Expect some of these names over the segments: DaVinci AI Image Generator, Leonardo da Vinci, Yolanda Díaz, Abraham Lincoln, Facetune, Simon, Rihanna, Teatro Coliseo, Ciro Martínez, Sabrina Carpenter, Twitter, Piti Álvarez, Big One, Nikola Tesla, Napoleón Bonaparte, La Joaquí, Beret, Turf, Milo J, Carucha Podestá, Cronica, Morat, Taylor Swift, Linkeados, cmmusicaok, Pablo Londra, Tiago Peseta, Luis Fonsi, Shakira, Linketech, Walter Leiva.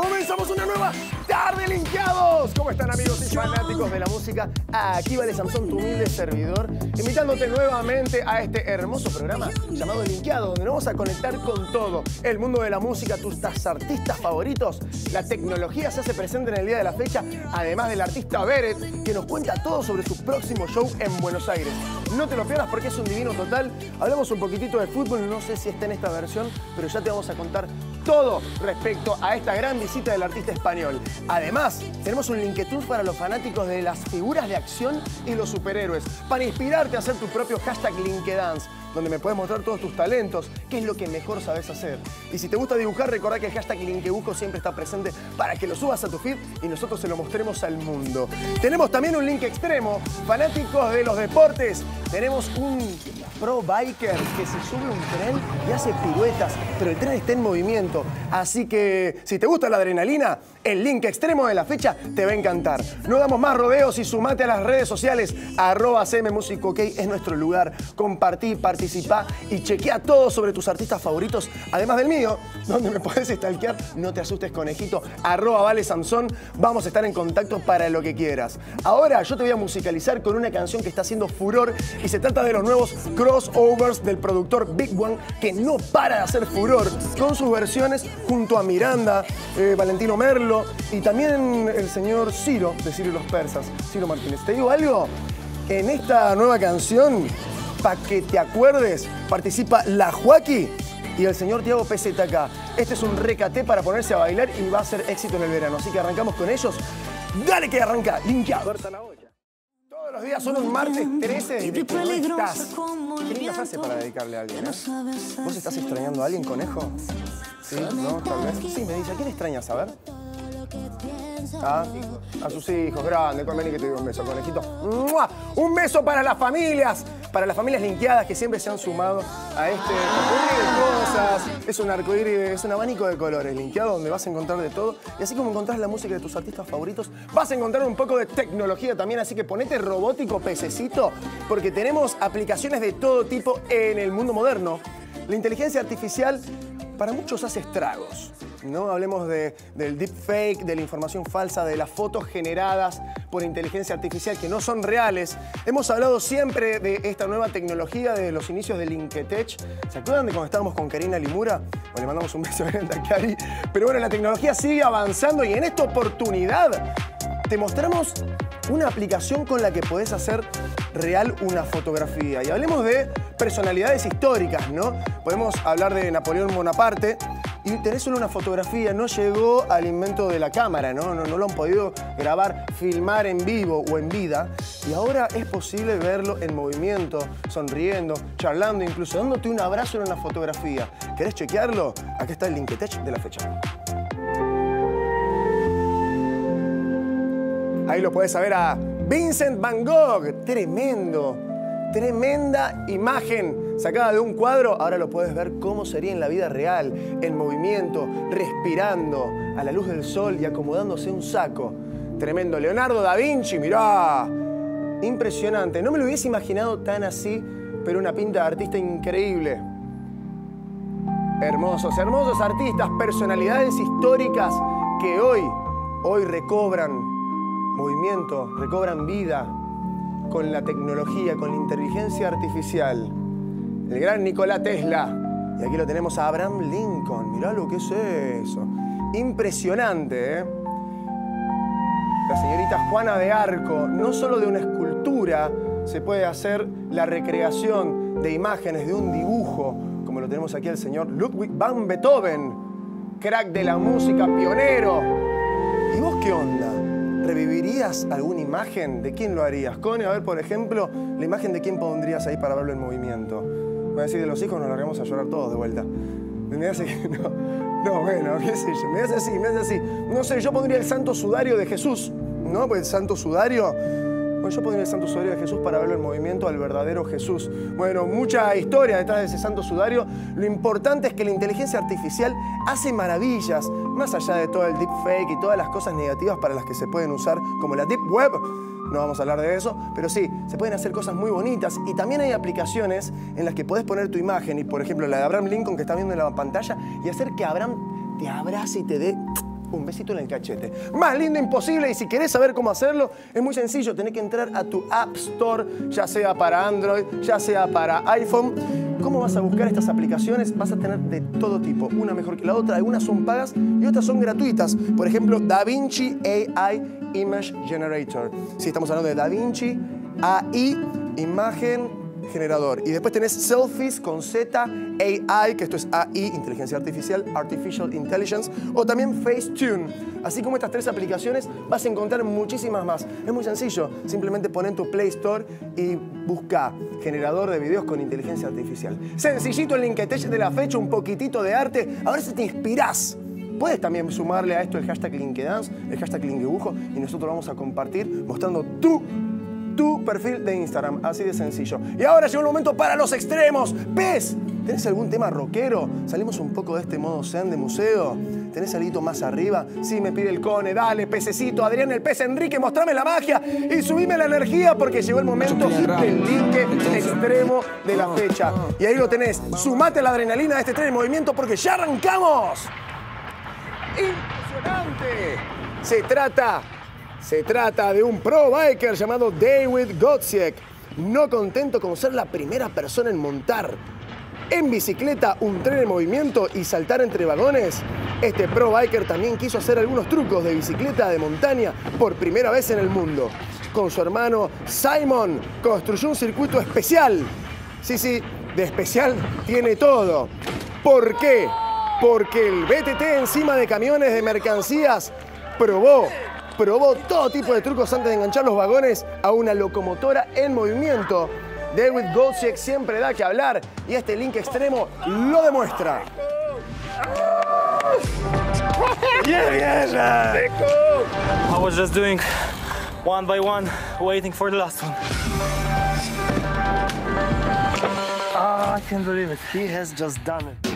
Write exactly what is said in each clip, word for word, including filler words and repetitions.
Comenzamos una nueva tarde, Linkeados. ¿Cómo están, amigos y fanáticos de la música? Aquí Valentín Samsón, tu humilde servidor, invitándote nuevamente a este hermoso programa llamado Linkeados, donde nos vamos a conectar con todo el mundo de la música, tus artistas favoritos. La tecnología se hace presente en el día de la fecha, además del artista Beret, que nos cuenta todo sobre su próximo show en Buenos Aires. No te lo pierdas porque es un divino total. Hablamos un poquitito de fútbol, no sé si está en esta versión, pero ya te vamos a contar todo respecto a esta gran visita del artista español. Además, tenemos un Linketoons para los fanáticos de las figuras de acción y los superhéroes, para inspirarte a hacer tu propio hashtag Linkedance, donde me puedes mostrar todos tus talentos, qué es lo que mejor sabes hacer. Y si te gusta dibujar, recordá que el hashtag Linkebuco siempre está presente para que lo subas a tu feed y nosotros se lo mostremos al mundo. Tenemos también un link extremo, fanáticos de los deportes. Tenemos un pro biker que se sube un tren y hace piruetas, pero el tren está en movimiento. Así que, si te gusta la adrenalina, el link extremo de la fecha te va a encantar. No damos más rodeos y sumate a las redes sociales. Arroba cmmusicaok es nuestro lugar. Compartí, participá y chequea todo sobre tus artistas favoritos, además del mío, donde me podés stalkear. No te asustes, conejito. Arroba Vale Samsón. Vamos a estar en contacto para lo que quieras. Ahora yo te voy a musicalizar con una canción que está haciendo furor y se trata de los nuevos crossovers del productor Big One, que no para de hacer furor con sus versiones junto a Miranda, eh, Valentino Merlo y también el señor Ciro, de Ciro y los Persas, Ciro Martínez. ¿Te digo algo? En esta nueva canción, para que te acuerdes, participa La Joaquí y el señor Tiago Peseta acá. Este es un recaté para ponerse a bailar y va a ser éxito en el verano. Así que arrancamos con ellos. ¡Dale que arranca! ¡Linkeado! Todos los días son un martes trece de ¿Cómo estás? ¿Qué linda frase para dedicarle a alguien, eh? ¿Vos estás extrañando a alguien, conejo? Sí, ¿no? Tal vez. Sí, me dice, ¿a quién extrañas? A ver. Ah, a sus hijos, grande. Vení que te digo un beso, conejito. ¡Mua! Un beso para las familias, para las familias linkeadas que siempre se han sumado a este arcoíris de cosas. Es un arcoíris, es un abanico de colores linkeado donde vas a encontrar de todo. Y así como encontrás la música de tus artistas favoritos, vas a encontrar un poco de tecnología también. Así que ponete robótico, pececito, porque tenemos aplicaciones de todo tipo en el mundo moderno. La inteligencia artificial para muchos hace estragos, ¿no? Hablemos de, del deepfake, de la información falsa, de las fotos generadas por inteligencia artificial que no son reales. Hemos hablado siempre de esta nueva tecnología de los inicios de Linketech. ¿Se acuerdan de cuando estábamos con Karina Limura? Bueno, le mandamos un beso grande a Cari. Pero bueno, la tecnología sigue avanzando y en esta oportunidad te mostramos una aplicación con la que podés hacer real una fotografía. Y hablemos de personalidades históricas, ¿no? Podemos hablar de Napoleón Bonaparte y tenés solo una fotografía, no llegó al invento de la cámara, ¿no? No, no lo han podido grabar, filmar en vivo o en vida. Y ahora es posible verlo en movimiento, sonriendo, charlando, incluso dándote un abrazo en una fotografía. ¿Querés chequearlo? Aquí está el Linketech de la fecha. Ahí lo podés saber a Vincent Van Gogh. Tremendo, tremenda imagen sacada de un cuadro. Ahora lo podés ver cómo sería en la vida real, en movimiento, respirando, a la luz del sol y acomodándose un saco. Tremendo. Leonardo da Vinci, mirá. Impresionante. No me lo hubiese imaginado tan así, pero una pinta de artista increíble. Hermosos, hermosos artistas, personalidades históricas que hoy, hoy recobran movimiento, recobran vida con la tecnología, con la inteligencia artificial. El gran Nikola Tesla. Y aquí lo tenemos a Abraham Lincoln. Mirá lo que es eso. Impresionante, ¿eh? La señorita Juana de Arco. No solo de una escultura se puede hacer la recreación de imágenes, de un dibujo, como lo tenemos aquí al señor Ludwig van Beethoven. Crack de la música, pionero. ¿Y vos qué onda? ¿Revivirías alguna imagen? ¿De quién lo harías? Cone, a ver, por ejemplo, la imagen de quién pondrías ahí para verlo en movimiento. Voy a decir, de los hijos nos largamos a llorar todos de vuelta. Me hace que no, no, bueno, qué sé yo, me hace así, me hace así. No sé, yo pondría el santo sudario de Jesús, ¿no? Pues el santo sudario... Bueno, yo pondría el santo sudario de Jesús para verlo en movimiento al verdadero Jesús. Bueno, mucha historia detrás de ese santo sudario. Lo importante es que la inteligencia artificial hace maravillas, más allá de todo el deepfake y todas las cosas negativas para las que se pueden usar, como la deep web. No vamos a hablar de eso, pero sí, se pueden hacer cosas muy bonitas y también hay aplicaciones en las que podés poner tu imagen y, por ejemplo, la de Abraham Lincoln que está viendo en la pantalla y hacer que Abraham te abrace y te dé un besito en el cachete. Más lindo imposible, y si querés saber cómo hacerlo, es muy sencillo. Tenés que entrar a tu App Store, ya sea para Android, ya sea para iPhone. ¿Cómo vas a buscar estas aplicaciones? Vas a tener de todo tipo, una mejor que la otra. Algunas son pagas y otras son gratuitas. Por ejemplo, DaVinci A I Image Generator. Sí, estamos hablando de DaVinci A I Imagen Generador. Y después tenés selfies con Z, A I, que esto es A I, Inteligencia Artificial, Artificial Intelligence, o también Facetune. Así como estas tres aplicaciones, vas a encontrar muchísimas más. Es muy sencillo, simplemente pon en tu Play Store y busca generador de videos con inteligencia artificial. Sencillito el Linketech de la fecha, un poquitito de arte, a ver si te inspirás. Puedes también sumarle a esto el hashtag Linkedance, el hashtag Linkebujo, y nosotros vamos a compartir mostrando tu tu perfil de Instagram, así de sencillo. Y ahora llegó el momento para los extremos. ¿Ves? ¿Tenés algún tema rockero? Salimos un poco de este modo zen de museo. ¿Tenés algo más arriba? Sí, me pide el Cone, dale, pececito, Adrián, el pez Enrique, mostrame la magia y subime la energía porque llegó el momento del linke extremo de la fecha. Y ahí lo tenés, sumate a la adrenalina de este tren de movimiento porque ya arrancamos. ¡Impresionante! Se trata... Se trata de un pro biker llamado David Godziek, no contento con ser la primera persona en montar en bicicleta un tren en movimiento y saltar entre vagones. Este pro biker también quiso hacer algunos trucos de bicicleta de montaña por primera vez en el mundo. Con su hermano Simon construyó un circuito especial. Sí, sí, de especial tiene todo. ¿Por qué? Porque el B T T encima de camiones de mercancías probó Probó todo tipo de trucos antes de enganchar los vagones a una locomotora en movimiento. David Godziek siempre da que hablar y este link extremo lo demuestra. Yeah, yeah. I was just doing one by one, waiting for the last one. Oh, I can't believe it. He has just done it.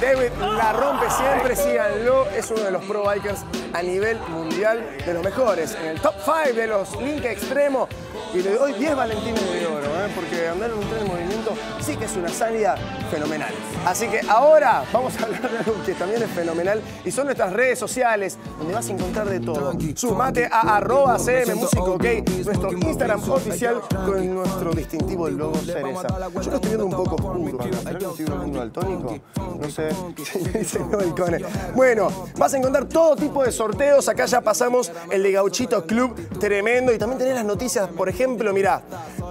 David la rompe siempre, síganlo, es uno de los pro bikers a nivel mundial de los mejores, en el top cinco de los link extremos, y le doy diez valentines de oro, ¿eh? Porque andar en un tren de movimiento sí que es una hazaña fenomenal. Así que ahora vamos a hablar de algo que también es fenomenal y son nuestras redes sociales, donde vas a encontrar de todo. Sumate a arroba cmmusicaok, nuestro Instagram oficial con nuestro distintivo logo cereza. Yo lo estoy viendo un poco oscuro, ¿no? ¿Lo estoy viendo daltónico? No sé, bueno, vas a encontrar todo tipo de sorteos. Acá ya pasamos el de Gauchito Club, tremendo. Y también tenés las noticias, por ejemplo, mirá,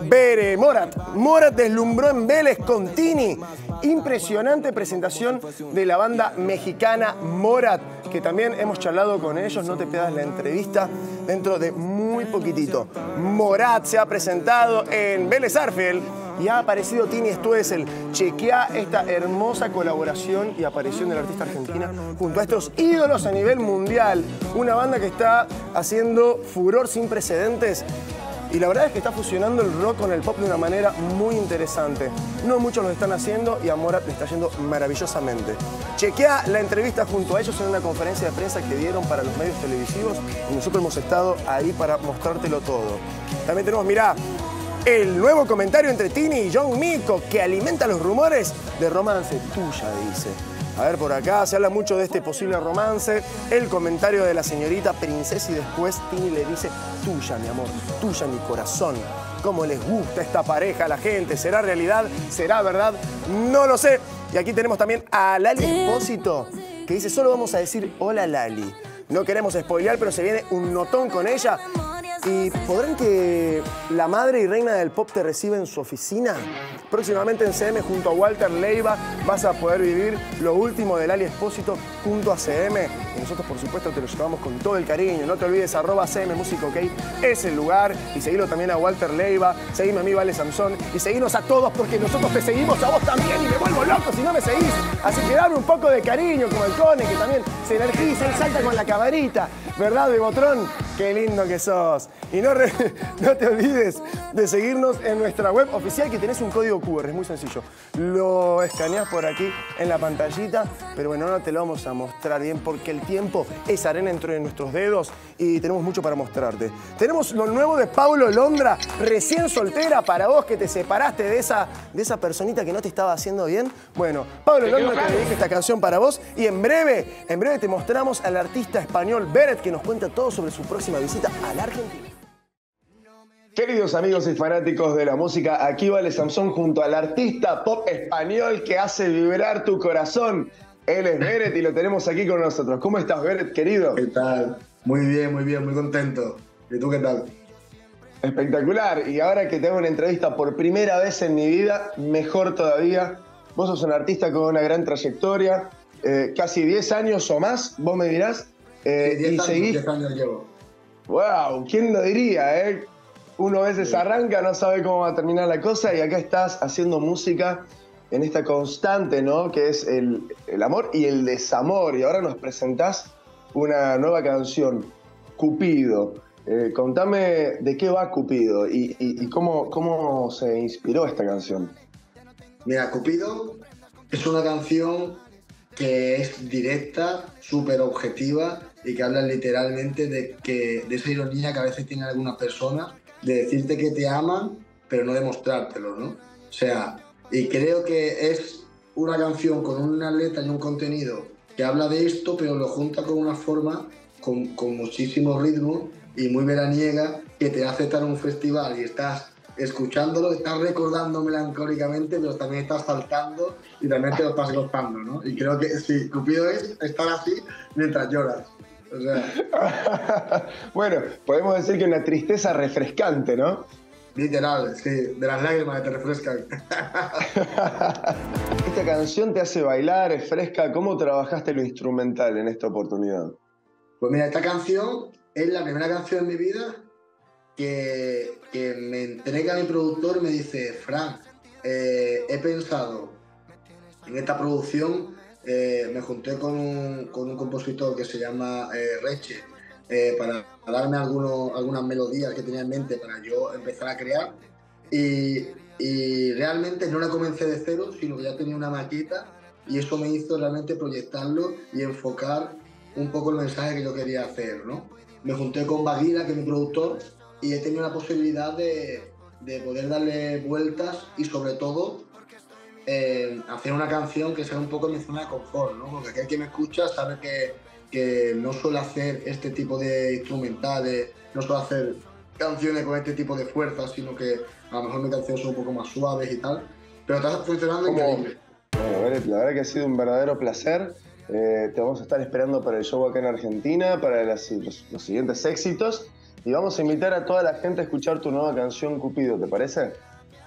Beret, Morat. Morat deslumbró en Vélez con Tini. Impresionante presentación de la banda mexicana Morat, que también hemos charlado con ellos. No te pierdas la entrevista dentro de muy poquitito. Morat se ha presentado en Vélez Arfield. Y ha aparecido Tini Stuessel. Chequea esta hermosa colaboración y aparición del artista argentina junto a estos ídolos a nivel mundial. Una banda que está haciendo furor sin precedentes. Y la verdad es que está fusionando el rock con el pop de una manera muy interesante. No muchos lo están haciendo y a Morat le está yendo maravillosamente. Chequea la entrevista junto a ellos en una conferencia de prensa que dieron para los medios televisivos. Y nosotros hemos estado ahí para mostrártelo todo. También tenemos, mirá, el nuevo comentario entre Tini y John Rico que alimenta los rumores de romance tuya, dice. A ver, por acá se habla mucho de este posible romance. El comentario de la señorita princesa y después Tini le dice, tuya, mi amor, tuya, mi corazón. ¿Cómo les gusta esta pareja a la gente? ¿Será realidad? ¿Será verdad? No lo sé. Y aquí tenemos también a Lali Espósito, que dice, solo vamos a decir hola, Lali. No queremos spoilear, pero se viene un notón con ella. ¿Y podrán que la madre y reina del pop te reciba en su oficina? Próximamente en C M junto a Walter Leiva vas a poder vivir lo último de Lali Espósito junto a C M. Y nosotros, por supuesto, te lo llevamos con todo el cariño. No te olvides, arroba cmmusicaok es el lugar. Y seguilo también a Walter Leiva, seguime a mí, Vale Samsón, y seguinos a todos porque nosotros te seguimos a vos también y me vuelvo loco si no me seguís. Así que dame un poco de cariño como el Cone, que también se energiza y salta con la camarita. ¿Verdad, Bebotrón? ¡Qué lindo que sos! Y no, re, no te olvides de seguirnos en nuestra web oficial, que tenés un código cu erre, es muy sencillo. Lo escaneás por aquí en la pantallita, pero bueno, no te lo vamos a mostrar bien porque el tiempo es arena entre nuestros dedos y tenemos mucho para mostrarte. Tenemos lo nuevo de Pablo Londra, recién soltera, para vos que te separaste de esa, de esa personita que no te estaba haciendo bien. Bueno, Pablo Londra te dedica esta canción para vos y en breve, en breve te mostramos al artista español Beret, que nos cuenta todo sobre su próxima visita a la Argentina. Queridos amigos y fanáticos de la música, aquí Vale Samsón junto al artista pop español que hace vibrar tu corazón. Él es Beret y lo tenemos aquí con nosotros. ¿Cómo estás, Beret, querido? ¿Qué tal? Muy bien, muy bien, muy contento. ¿Y tú qué tal? Espectacular. Y ahora que tengo una entrevista por primera vez en mi vida, mejor todavía. Vos sos un artista con una gran trayectoria, eh, casi diez años o más, vos me dirás. Eh, sí, diez años, seguís... diez años llevo. ¡Wow! ¿Quién lo diría, eh? Uno a veces sí arranca, no sabe cómo va a terminar la cosa y acá estás haciendo música en esta constante, ¿no? Que es el, el amor y el desamor. Y ahora nos presentás una nueva canción, Cupido. Eh, contame de qué va Cupido y, y, y cómo, cómo se inspiró esta canción. Mira, Cupido es una canción que es directa, súper objetiva y que habla literalmente de, que, de esa ironía que a veces tienen algunas personas de decirte que te aman, pero no demostrártelo, ¿no? O sea, y creo que es una canción con una letra y un contenido que habla de esto, pero lo junta con una forma, con, con muchísimo ritmo y muy veraniega, que te hace estar en un festival y estás escuchándolo, estás recordando melancólicamente, pero también estás saltando y también te lo estás gozando, ¿no? Y creo que sí, Cupido es estar así mientras lloras. O sea... Bueno, podemos decir que una tristeza refrescante, ¿no? Literal, sí, de las lágrimas que te refrescan. Esta canción te hace bailar, es fresca. ¿Cómo trabajaste lo instrumental en esta oportunidad? Pues mira, esta canción es la primera canción de mi vida que, que me entrega mi productor y me dice: Fran, eh, he pensado en esta producción. Eh, me junté con un, con un compositor que se llama eh, Reche eh, para darme algunos, algunas melodías que tenía en mente para yo empezar a crear y, y realmente no la comencé de cero, sino que ya tenía una maqueta y eso me hizo realmente proyectarlo y enfocar un poco el mensaje que yo quería hacer, ¿no? Me junté con Baguila, que es mi productor, y he tenido la posibilidad de, de poder darle vueltas y sobre todo Eh, hacer una canción que sea un poco mi zona de confort, ¿no? Porque aquel que me escucha sabe que, que no suelo hacer este tipo de instrumentales, no suelo hacer canciones con este tipo de fuerza, sino que a lo mejor mis canciones son un poco más suaves y tal, pero estás funcionando increíble. Bueno, Beret, la verdad que ha sido un verdadero placer. Eh, te vamos a estar esperando para el show acá en Argentina, para las, los, los siguientes éxitos, y vamos a invitar a toda la gente a escuchar tu nueva canción Cupido, ¿te parece?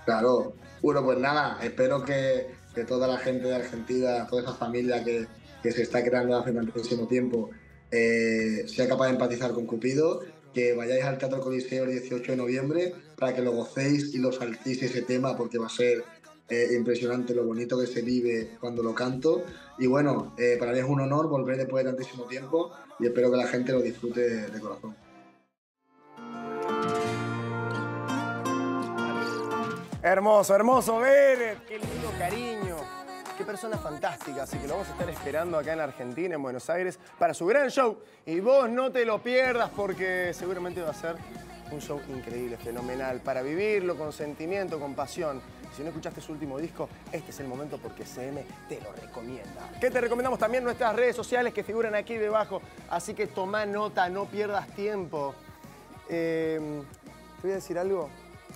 Claro. Bueno, pues nada, espero que, que toda la gente de Argentina, toda esa familia que, que se está creando hace tantísimo tiempo, eh, sea capaz de empatizar con Cupido, que vayáis al Teatro Coliseo el dieciocho de noviembre para que lo gocéis y lo saltéis ese tema, porque va a ser eh, impresionante lo bonito que se vive cuando lo canto. Y bueno, eh, para mí es un honor volver después de tantísimo tiempo y espero que la gente lo disfrute de, de corazón. Hermoso, hermoso, Beret, qué lindo cariño, qué persona fantástica, así que lo vamos a estar esperando acá en Argentina, en Buenos Aires, para su gran show. Y vos no te lo pierdas porque seguramente va a ser un show increíble, fenomenal, para vivirlo con sentimiento, con pasión. Si no escuchaste su último disco, este es el momento porque C M te lo recomienda. ¿Qué te recomendamos? También nuestras redes sociales que figuran aquí debajo, así que toma nota, no pierdas tiempo. Eh, te voy a decir algo.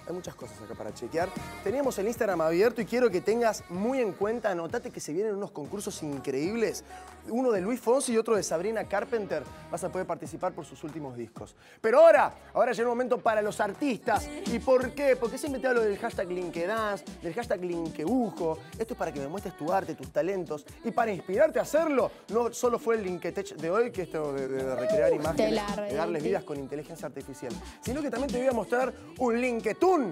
Hay muchas cosas acá para chequear. Teníamos el Instagram abierto y quiero que tengas muy en cuenta, anotate que se vienen unos concursos increíbles. Uno de Luis Fonsi y otro de Sabrina Carpenter. Vas a poder participar por sus últimos discos. Pero ahora, ahora llega el momento para los artistas. ¿Y por qué? Porque siempre te hablo del hashtag Linkeados, del hashtag Linkeujo. Esto es para que me muestres tu arte, tus talentos. Y para inspirarte a hacerlo, no solo fue el Linketech de hoy, que esto de, de, de recrear imágenes, de darles vidas con inteligencia artificial, sino que también te voy a mostrar un Linketoon,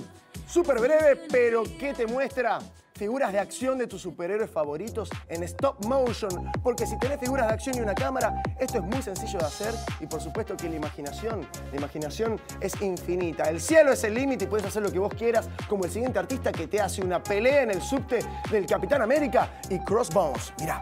súper breve, pero que te muestra figuras de acción de tus superhéroes favoritos en stop motion. Porque si tenés figuras de acción y una cámara, esto es muy sencillo de hacer. Y por supuesto que la imaginación, la imaginación es infinita. El cielo es el límite y puedes hacer lo que vos quieras, como el siguiente artista que te hace una pelea en el subte del Capitán América y Crossbones. Mirá.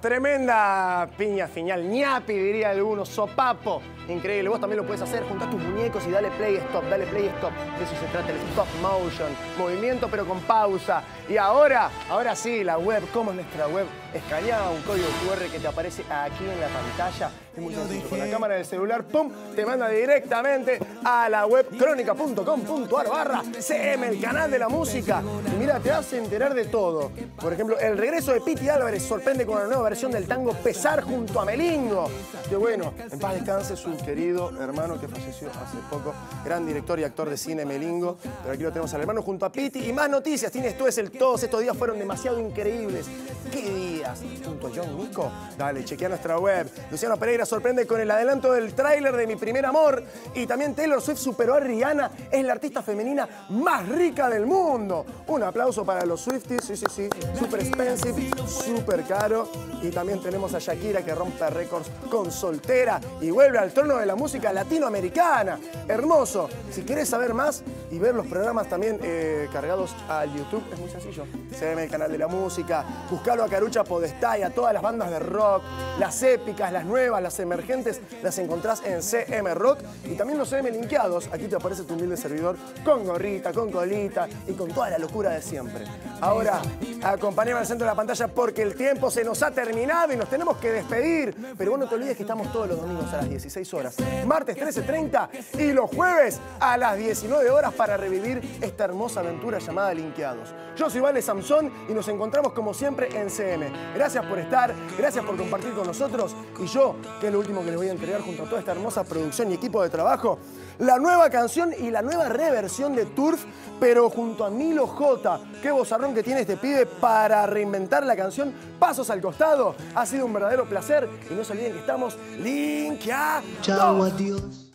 Tremenda piña final, ñapi diría alguno, sopapo. Increíble, vos también lo puedes hacer, junta tus muñecos y dale play stop, dale play stop. De eso se trata el stop motion, movimiento pero con pausa. Y ahora, ahora sí, la web, ¿cómo es nuestra web? Escanea un código cu erre que te aparece aquí en la pantalla. Es muy sencillo, con la cámara del celular, pum, te manda directamente a la web cronica punto com punto ar barra C M, el canal de la música. Y mira, te vas a enterar de todo. Por ejemplo, el regreso de Piti Álvarez sorprende con una nueva versión del tango Pesar junto a Melingo. Que bueno, en paz descanse su querido hermano que falleció hace poco. Gran director y actor de cine Melingo. Pero aquí lo tenemos al hermano junto a Piti. Y más noticias, tienes tú, es el todos estos días fueron demasiado increíbles. ¿Qué días? ¿Junto a John Rico? Dale, chequea nuestra web. Luciano Pereira sorprende con el adelanto del tráiler de Mi Primer Amor. Y también Taylor Swift superó a Rihanna. Es la artista femenina más rica del mundo. Un aplauso para los Swifties. Sí, sí, sí. Super expensive, súper caro. Y también tenemos a Shakira que rompe récords con Soltera y vuelve al trono de la música latinoamericana. Hermoso. Si quieres saber más y ver los programas también eh, cargados al YouTube, es muy sencillo. C M, el canal de la música. Buscalo a Carucha Podestá y a todas las bandas de rock, las épicas, las nuevas, las emergentes, las encontrás en C M Rock. Y también los C M Linkeados. Aquí te aparece tu humilde servidor con gorrita, con colita y con toda la locura de siempre. Ahora, acompáñame al centro de la pantalla porque el tiempo se nos ha terminado y nos tenemos que despedir. Pero vos no te olvides que estamos todos los domingos a las dieciséis horas, martes trece treinta y los jueves a las diecinueve horas para revivir esta hermosa aventura llamada Linkeados. Yo soy Valentín Samsón y nos encontramos como siempre en C M. Gracias por estar, gracias por compartir con nosotros y yo, que es lo último que les voy a entregar junto a toda esta hermosa producción y equipo de trabajo, la nueva canción y la nueva reversión de Turf, pero junto a Milo J. Qué vozarrón que tiene este pibe para reinventar la canción Pasos al Costado. Ha sido un verdadero placer y no se olviden que estamos linkeados. Chao, adiós.